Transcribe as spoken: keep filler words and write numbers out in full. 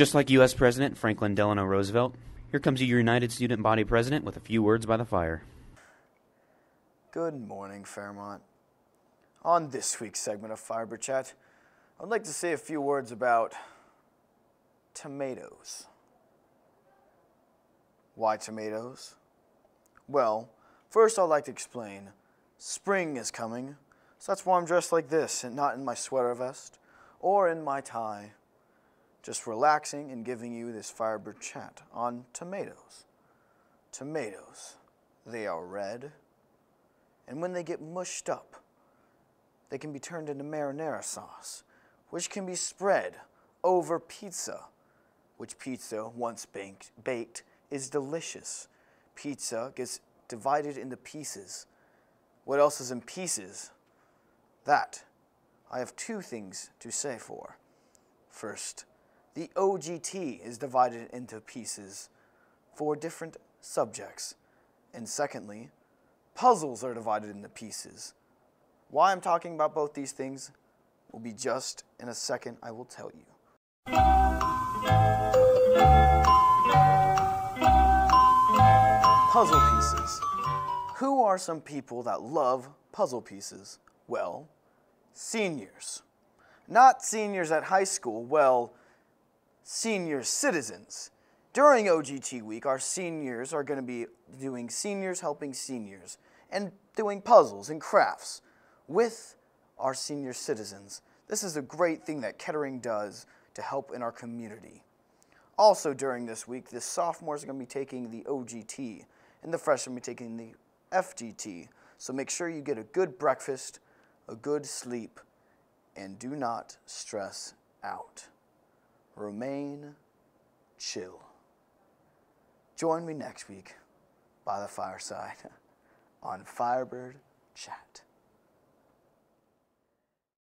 Just like U S President Franklin Delano Roosevelt, here comes your United Student Body President with a few words by the fire. Good morning, Fairmont. On this week's segment of Firebird Chat, I'd like to say a few words about tomatoes. Why tomatoes? Well, first I'd like to explain. Spring is coming, so that's why I'm dressed like this and not in my sweater vest or in my tie. Just relaxing and giving you this Firebird Chat on tomatoes. Tomatoes, they are red, and when they get mushed up, they can be turned into marinara sauce, which can be spread over pizza, which pizza, once baked, baked is delicious. Pizza gets divided into pieces. What else is in pieces? That, I have two things to say for. First, the O G T is divided into pieces for different subjects. And secondly, puzzles are divided into pieces. Why I'm talking about both these things will be just in a second. I will tell you. Puzzle pieces. Who are some people that love puzzle pieces? Well, seniors. Not seniors at high school, well, senior citizens. During O G T week, our seniors are going to be doing Seniors Helping Seniors and doing puzzles and crafts with our senior citizens. This is a great thing that Kettering does to help in our community. Also during this week, the sophomores are going to be taking the O G T and the freshmen will be taking the F G T. So make sure you get a good breakfast, a good sleep, and do not stress out. Remain chill. Join me next week by the fireside on Firebird Chat.